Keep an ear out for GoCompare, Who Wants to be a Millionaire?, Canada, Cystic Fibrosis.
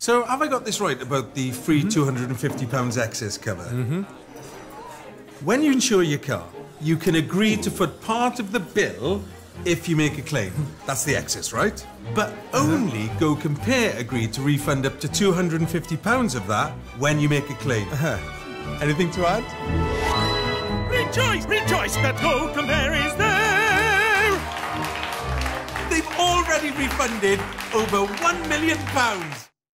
So have I got this right about the free £250 excess cover? When you insure your car, you can agree to foot part of the bill if you make a claim. That's the excess, right? But only GoCompare agreed to refund up to £250 of that when you make a claim. Anything to add? Rejoice, rejoice that GoCompare is there! They've already refunded over £1 million.